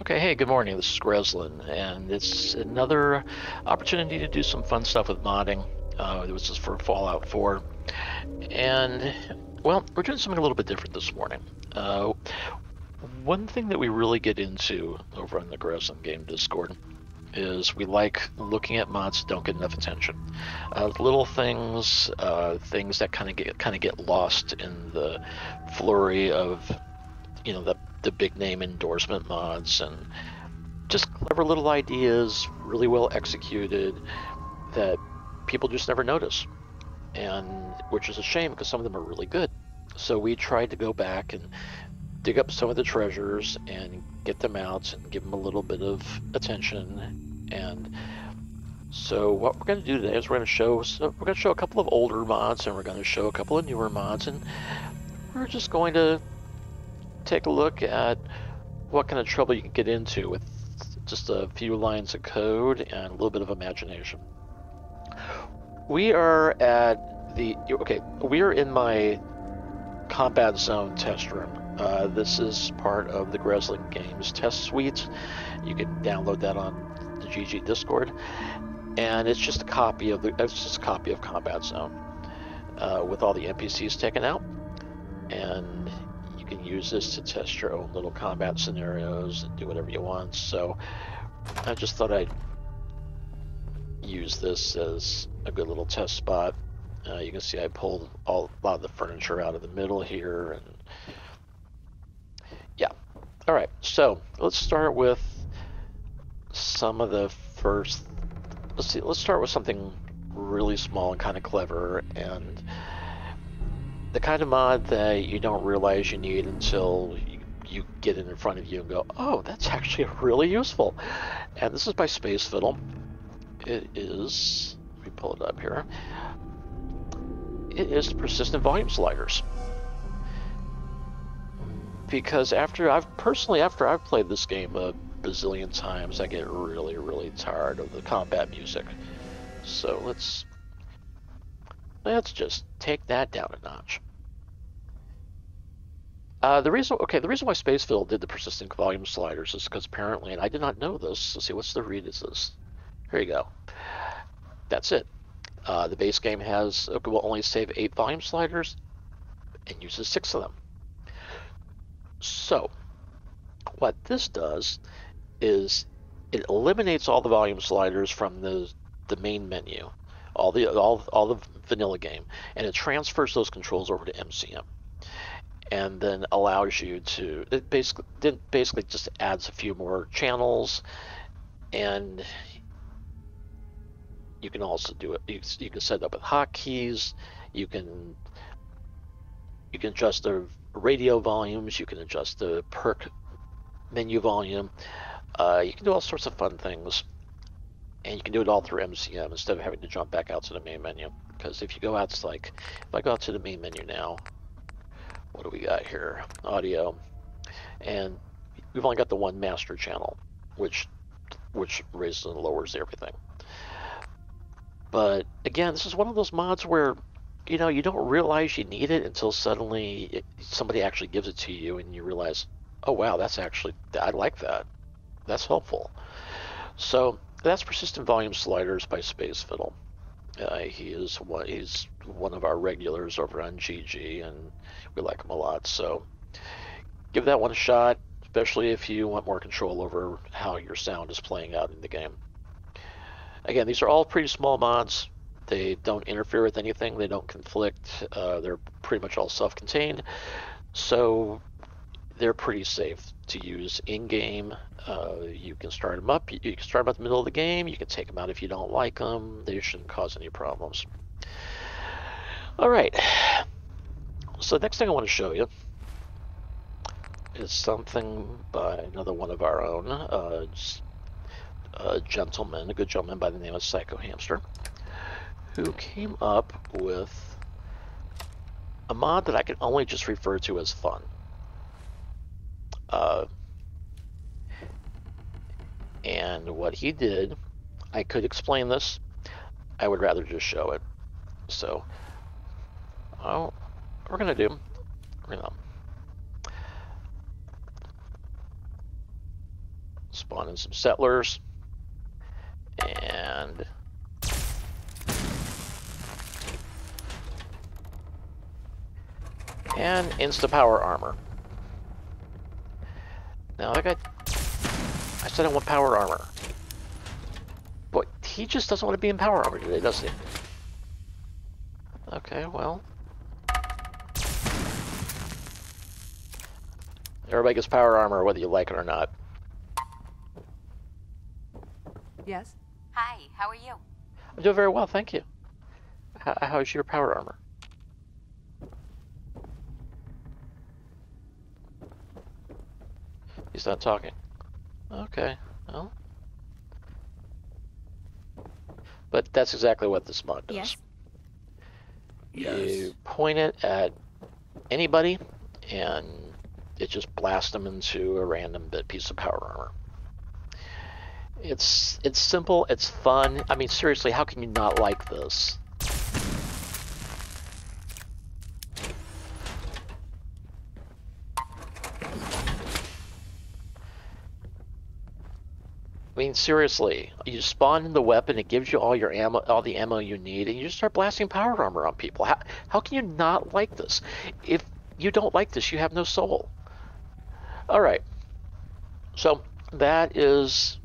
Okay, hey, good morning, this is Greslin, and it's another opportunity to do some fun stuff with modding. It was just for Fallout 4, and, well, we're doing something a little bit different this morning. One thing that we really get into over on the Greslin Game Discord is we like looking at mods that don't get enough attention. Little things, things that kind of get lost in the flurry of, you know, the big name endorsement mods, and just clever little ideas, really well executed, that people just never notice, and which is a shame because some of them are really good. So we tried to go back and dig up some of the treasures and get them out and give them a little bit of attention. And so what we're going to do today is we're going to show a couple of older mods, and we're going to show a couple of newer mods, and we're just going to take a look at what kind of trouble you can get into with just a few lines of code and a little bit of imagination. We are at the, okay, we are in my combat zone test room. This is part of the Greslin Games test suite. You can download that on the GG Discord, and it's just a copy of Combat Zone with all the NPCs taken out, and you can use this to test your own little combat scenarios and do whatever you want. So I just thought I'd use this as a good little test spot. You can see I pulled a lot of the furniture out of the middle here, and yeah. All right, so let's start with some of the first. Let's start with something really small and kind of clever, and the kind of mod that you don't realize you need until you get it in front of you and go, oh, that's actually really useful. And this is by Spacefiddle. It is, let me pull it up here. It is Persistent Volume Sliders. Because after I've played this game a bazillion times, I get really, really tired of the combat music. So let's just take that down a notch. The reason why Spacefiddle did the persistent volume sliders is because apparently, and I did not know this. Let's see, what's the read? Is this? Here you go. That's it. The base game will only save 8 volume sliders, and uses 6 of them. So, what this does is it eliminates all the volume sliders from the main menu, all the vanilla game, and it transfers those controls over to MCM, and then allows you to, it basically just adds a few more channels, and you can also do it, you can set it up with hotkeys, you can adjust the radio volumes, you can adjust the perk menu volume, you can do all sorts of fun things. And you can do it all through MCM instead of having to jump back out to the main menu. Because if you go out, it's like, if I go out to the main menu now, what do we got here? Audio. And we've only got the one master channel, which raises and lowers everything. But again, this is one of those mods where, you know, you don't realize you need it until suddenly somebody actually gives it to you and you realize, oh wow, that's actually, I like that. That's helpful. So that's Persistent Volume Sliders by Spacefiddle. He's one of our regulars over on GG, and we like him a lot. So give that one a shot, especially if you want more control over how your sound is playing out in the game. Again, these are all pretty small mods. They don't interfere with anything. They don't conflict. They're pretty much all self-contained. So they're pretty safe to use in-game. You can start them up. You can start them at the middle of the game. You can take them out if you don't like them. They shouldn't cause any problems. All right. So the next thing I want to show you is something by another one of our own, a good gentleman by the name of Psych0Hamster, who came up with a mod that I can only just refer to as fun. And what he did, I could explain this, I would rather just show it. So, spawn in some settlers, and insta power armor. Now I said I want power armor, but he just doesn't want to be in power armor today, does he? Okay, well, everybody gets power armor whether you like it or not. Yes? Hi, how are you? I'm doing very well, thank you. How's your power armor? He's not talking. Okay, well. But that's exactly what this mod does. Yes. You point it at anybody, and it just blasts them into a random piece of power armor. It's simple, it's fun. I mean, seriously, how can you not like this? I mean, seriously, you spawn in the weapon, it gives you all your ammo, all the ammo you need, and you just start blasting power armor on people. How can you not like this? If you don't like this, you have no soul. All right. So that is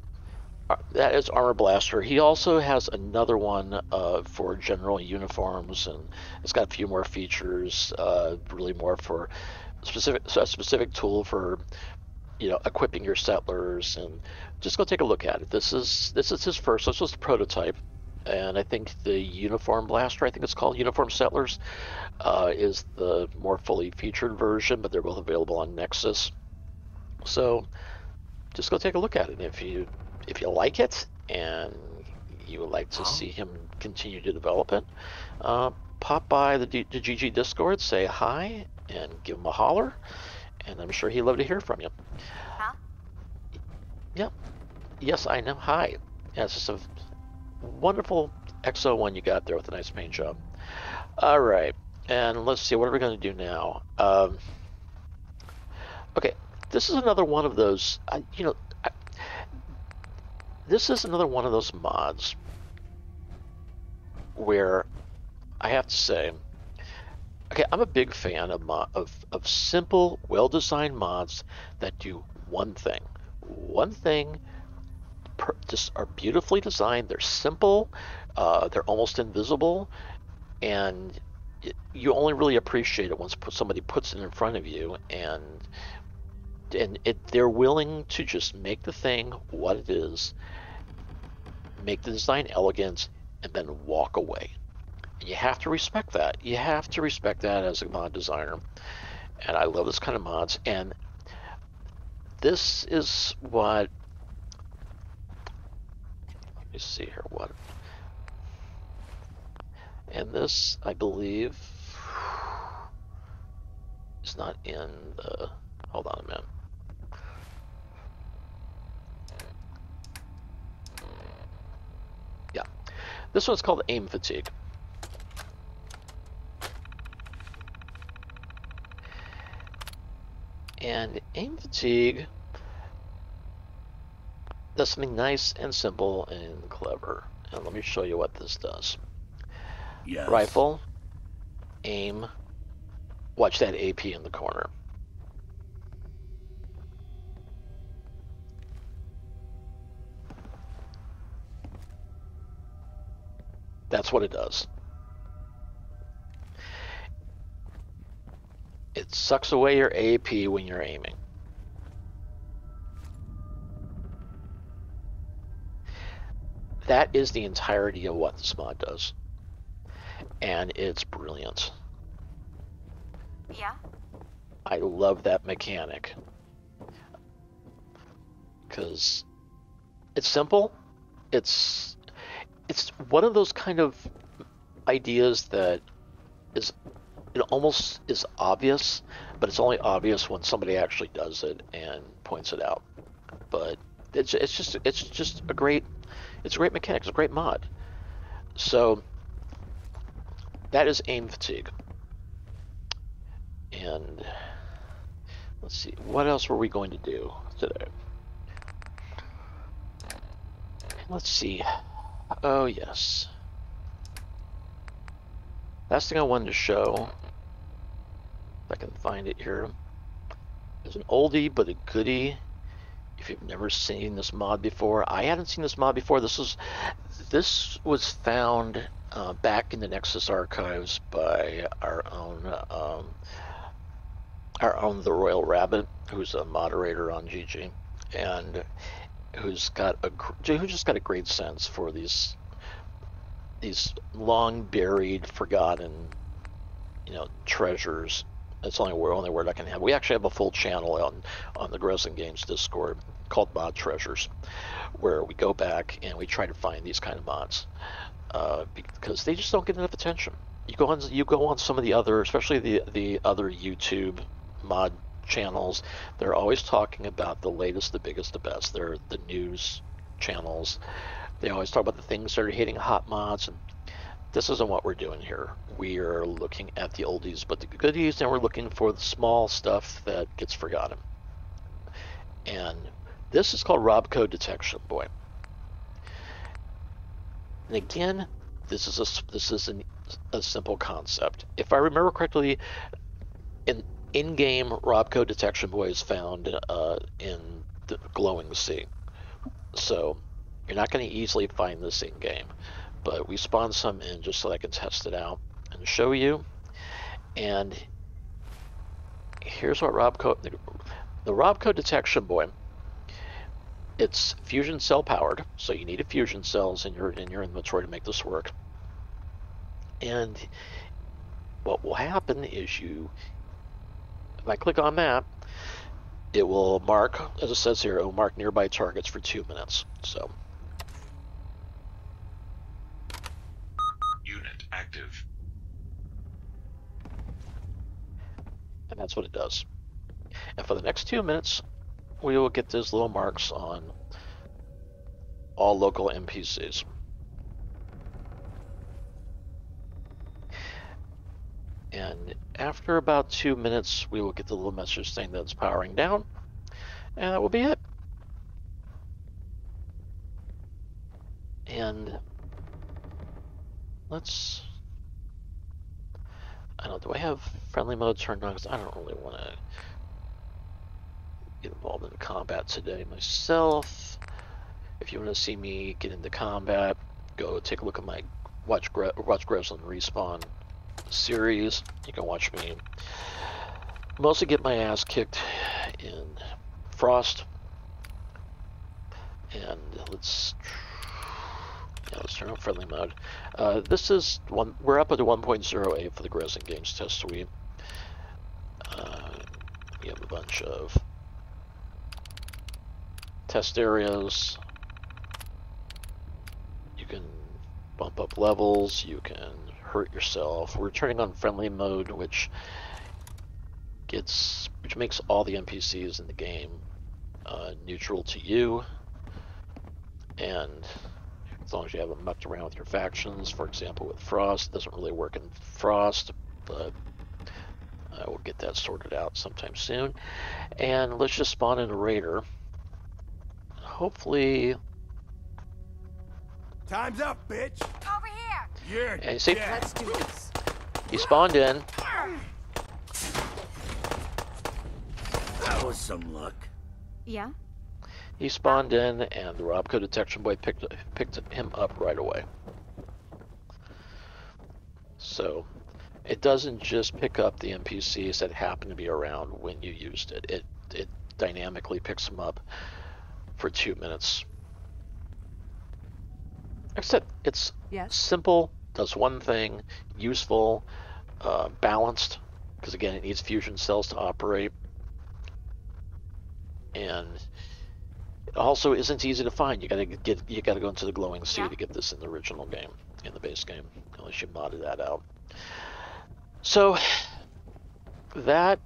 Armor Blaster. He also has another one for general uniforms, and it's got a few more features. Really more for a specific tool for, you know, equipping your settlers. And just go take a look at it. This is his first. This was the prototype, and I think the Uniform Blaster, I think it's called Uniform Settlers, is the more fully featured version. But they're both available on Nexus. So just go take a look at it. If you like it and you would like to see him continue to develop it, pop by the GG Discord, say hi, and give him a holler. And I'm sure he'd love to hear from you. Huh? Yep. Yes, I know. Hi. Yeah, it's just a wonderful XO1 you got there with a nice paint job. All right. And let's see. What are we going to do now? Okay. This is another one of those, this is another one of those mods where I have to say, okay, I'm a big fan of simple, well-designed mods that do one thing. One thing, just are beautifully designed, they're simple, they're almost invisible, and you only really appreciate it once somebody puts it in front of you, and they're willing to just make the thing what it is, make the design elegant, and then walk away. You have to respect that. You have to respect that as a mod designer. And I love this kind of mods. And this is what, let me see here, what, and this, I believe, is not in the, hold on a minute. Yeah. This one's called Aim Fatigue. And Aim Fatigue does something nice and simple and clever. And let me show you what this does. Yes. Rifle, aim, watch that AP in the corner. That's what it does. It sucks away your AP when you're aiming. That is the entirety of what this mod does. And it's brilliant. Yeah. I love that mechanic. Because it's simple. It's one of those kind of ideas that is, it almost is obvious, but it's only obvious when somebody actually does it and points it out. But it's just a great, it's a great mechanic, it's a great mod. So that is Aim Fatigue. And let's see, what else were we going to do today? Let's see. Oh, yes. Last thing I wanted to show, if I can find it here, is an oldie but a goodie. If you've never seen this mod before, I hadn't seen this mod before. This was found back in the Nexus archives by our own the Royal Rabbit, who's a moderator on GG, and who's just got a great sense for these long buried, forgotten, you know, treasures. That's the only word I can have. We actually have a full channel on the Greslin Games Discord called Mod Treasures, where we go back and we try to find these kind of mods because they just don't get enough attention. You go on some of the other, especially the other YouTube mod channels. They're always talking about the latest, the biggest, the best. They're the news channels. They always talk about the things that are hitting hot mods, and this isn't what we're doing here. We are looking at the oldies but the goodies, and we're looking for the small stuff that gets forgotten. And this is called RobCo Detection Boy. And again, this is a simple concept. If I remember correctly, an in-game RobCo Detection Boy is found in the Glowing Sea. So you're not going to easily find this in-game. But we spawned some in just so I can test it out and show you. And here's what the RobCo Detection Boy. It's fusion cell powered, so you need a fusion cells in your inventory to make this work. And what will happen is if I click on that, it will mark, as it says here, it will mark nearby targets for 2 minutes. So. Active. And that's what it does. And for the next 2 minutes, we will get those little marks on all local NPCs. And after about 2 minutes, we will get the little message saying that it's powering down, and that will be it. And let's, I don't know, do I have friendly mode turned on? Because I don't really want to get involved in combat today myself. If you want to see me get into combat, go take a look at my Watch Greslin Respawn series. You can watch me mostly get my ass kicked in Frost. And let's turn on friendly mode. This is one. We're up at 1.08 for the Greslin Games test suite. We have a bunch of test areas. You can bump up levels. You can hurt yourself. We're turning on friendly mode, which makes all the NPCs in the game neutral to you. And as long as you haven't mucked around with your factions, for example with Frost. It doesn't really work in Frost, but I will get that sorted out sometime soon. And let's just spawn in a raider. Hopefully. Time's up, bitch! Over here! And you see, let's do this. He spawned in. That was some luck. Yeah? He spawned in, and the RobCo Detection Boy picked him up right away. So it doesn't just pick up the NPCs that happen to be around when you used it. It dynamically picks them up for 2 minutes. Except it's simple, does one thing, useful, balanced, because again it needs fusion cells to operate, and it also isn't easy to find. You gotta go into the Glowing Sea to get this in the original game, in the base game, unless you modded that out. So that,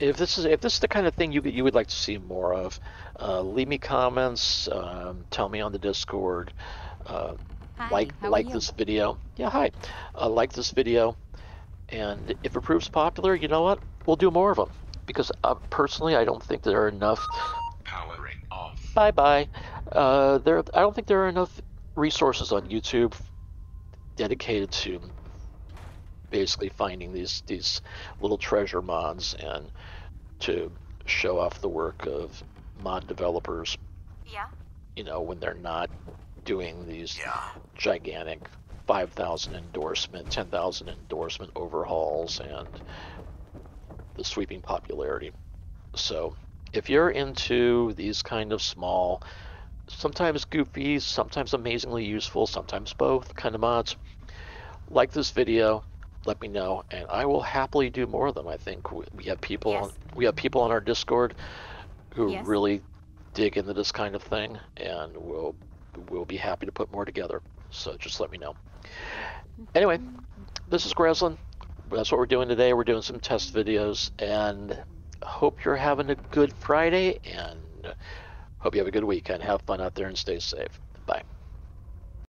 if this is the kind of thing you would like to see more of, leave me comments, tell me on the Discord, hi, like this video. Yeah, hi, like this video, and if it proves popular, you know what, we'll do more of them. Because personally, I don't think there are enough. Powering off. Bye bye. I don't think there are enough resources on YouTube dedicated to basically finding these little treasure mods and to show off the work of mod developers. Yeah. You know, when they're not doing these gigantic 5,000 endorsement, 10,000 endorsement overhauls and the sweeping popularity. So if you're into these kind of small, sometimes goofy, sometimes amazingly useful, sometimes both kind of mods, like this video, let me know, and I will happily do more of them. I think we have people on, our Discord who really dig into this kind of thing, and we'll be happy to put more together. So just let me know. Anyway, this is Greslin. That's what we're doing today. We're doing some test videos, and hope you're having a good Friday, and hope you have a good weekend. Have fun out there and stay safe. Bye.